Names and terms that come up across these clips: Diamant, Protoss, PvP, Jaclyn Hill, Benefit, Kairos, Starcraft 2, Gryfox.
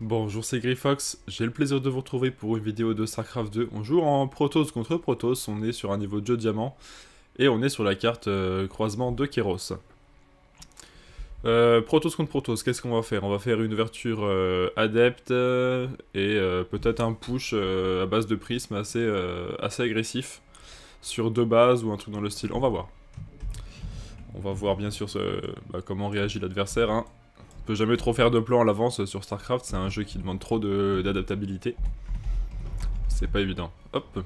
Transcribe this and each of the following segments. Bonjour, c'est Gryfox, j'ai le plaisir de vous retrouver pour une vidéo de Starcraft 2. On joue en Protoss contre Protoss, on est sur un niveau de jeu diamant et on est sur la carte croisement de Kairos. Protoss contre Protoss, qu'est-ce qu'on va faire? On va faire une ouverture adepte et peut-être un push à base de prisme assez agressif sur deux bases ou un truc dans le style. On va voir. On va voir bien sûr comment réagit l'adversaire, hein. On peut jamais trop faire de plan à l'avance sur Starcraft, c'est un jeu qui demande trop d'adaptabilité. C'est pas évident. Hop.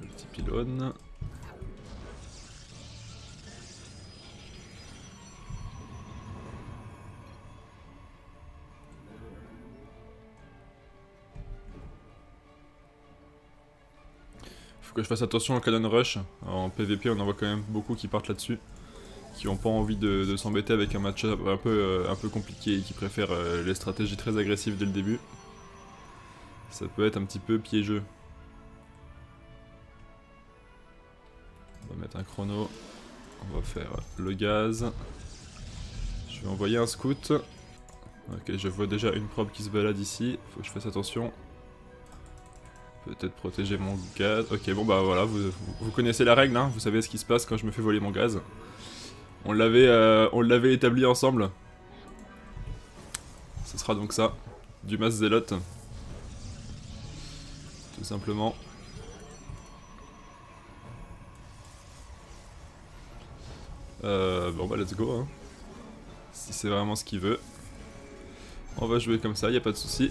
Le petit pylône. Faut que je fasse attention au cannon rush. En PvP, on en voit quand même beaucoup qui partent là-dessus, qui n'ont pas envie de s'embêter avec un match-up un peu compliqué et qui préfèrent les stratégies très agressives dès le début. Ça peut être un petit peu piégeux. On va mettre un chrono. On va faire le gaz. Je vais envoyer un scout. Ok, je vois déjà une probe qui se balade ici. Faut que je fasse attention. Peut-être protéger mon gaz. Ok, bon bah voilà, vous connaissez la règle, hein. Vous savez ce qui se passe quand je me fais voler mon gaz. On l'avait établi ensemble. Ce sera donc ça, du masse zélote, tout simplement. Bon bah let's go, hein. Si c'est vraiment ce qu'il veut. On va jouer comme ça, y a pas de souci.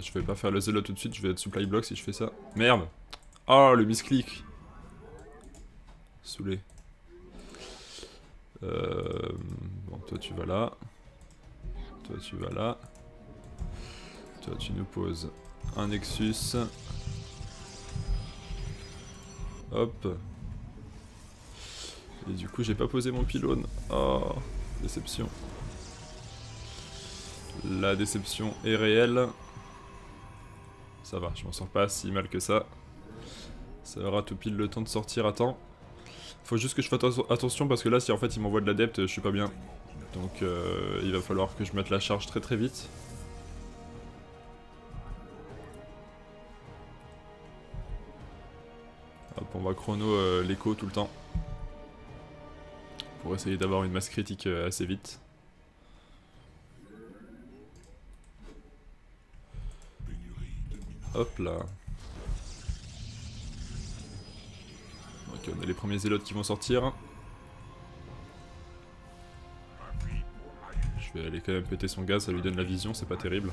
Je vais pas faire le zélo tout de suite, je vais être supply block si je fais ça. Merde! Oh, le misclick! Soulé. Bon, toi tu vas là. Toi tu vas là. Toi tu nous poses un Nexus. Hop. Et du coup, j'ai pas posé mon pylône. Oh, déception. La déception est réelle. Ça va, je m'en sors pas si mal que ça. Ça aura tout pile le temps de sortir à temps. Faut juste que je fasse attention parce que là, si en fait il m'envoie de l'adepte, je suis pas bien. Donc il va falloir que je mette la charge très vite. Hop, on va chrono l'écho tout le temps. Pour essayer d'avoir une masse critique assez vite. Hop là. Ok, on a les premiers zélotes qui vont sortir. Je vais aller quand même péter son gaz, ça lui donne la vision, c'est pas terrible.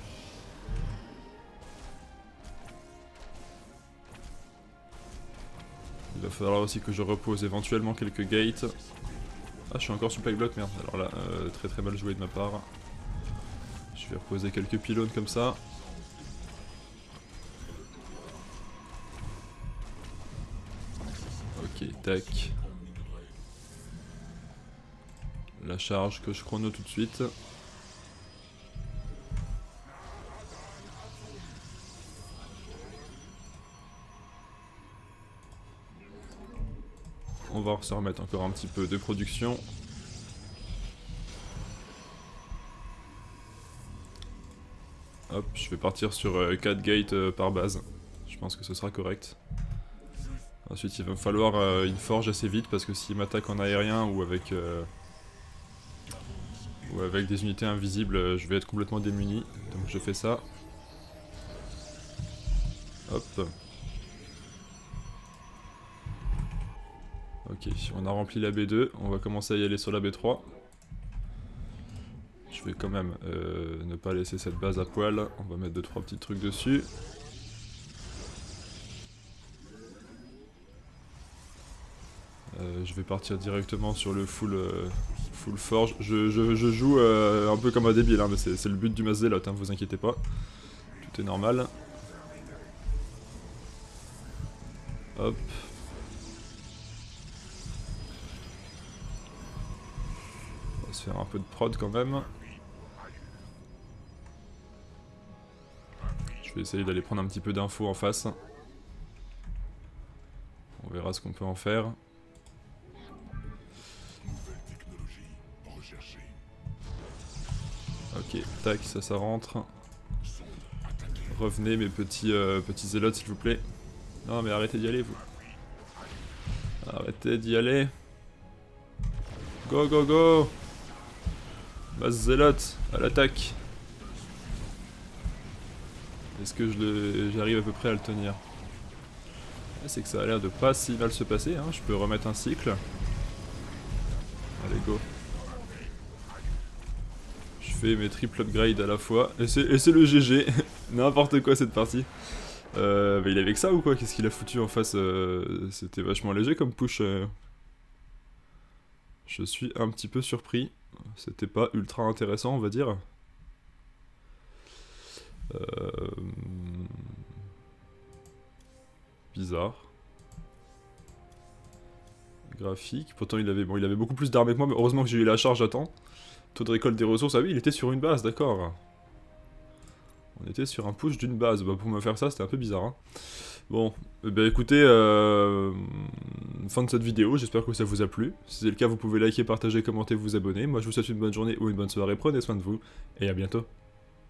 Il va falloir aussi que je repose éventuellement quelques gates. Ah, je suis encore supply block, merde. Alors là, très mal joué de ma part. Je vais reposer quelques pylônes comme ça. Ok, tac. La charge que je chrono tout de suite. On va se remettre encore un petit peu de production. Hop, je vais partir sur 4 gates par base. Je pense que ce sera correct. Ensuite, il va me falloir une forge assez vite parce que s'il m'attaque en aérien ou avec des unités invisibles, je vais être complètement démuni. Donc je fais ça. Hop. Ok, on a rempli la B2. On va commencer à y aller sur la B3. Je vais quand même ne pas laisser cette base à poil. On va mettre 2-3 petits trucs dessus. Je vais partir directement sur le full forge. Je joue un peu comme un débile, hein, mais c'est le but du mass zélot, hein, vous inquiétez pas. Tout est normal. Hop. On va se faire un peu de prod quand même. Je vais essayer d'aller prendre un petit peu d'infos en face. verra ce qu'on peut en faire. Ok, tac, ça rentre. Revenez mes petits zélotes s'il vous plaît. Non mais arrêtez d'y aller vous. Arrêtez d'y aller. Go go go. Base zélote, à l'attaque. Est-ce que j'arrive à peu près à le tenir? C'est que ça a l'air de pas si mal se passer, hein. Je peux remettre un cycle. Allez go. Je fais mes triple upgrades à la fois. Et c'est le GG. N'importe quoi cette partie. Bah il avait que ça ou quoi? Qu'est-ce qu'il a foutu en face? C'était vachement léger comme push. Je suis un petit peu surpris. C'était pas ultra intéressant on va dire. Bizarre. Graphique. Pourtant il avait beaucoup plus d'armée que moi, mais heureusement que j'ai eu la charge à temps. Taux de récolte des ressources. Ah oui, il était sur une base, d'accord. On était sur un push d'une base. Bah pour me faire ça, c'était un peu bizarre. Hein. Bon, bah écoutez, fin de cette vidéo. J'espère que ça vous a plu. Si c'est le cas, vous pouvez liker, partager, commenter, vous abonner. Moi, je vous souhaite une bonne journée ou une bonne soirée. Prenez soin de vous et à bientôt.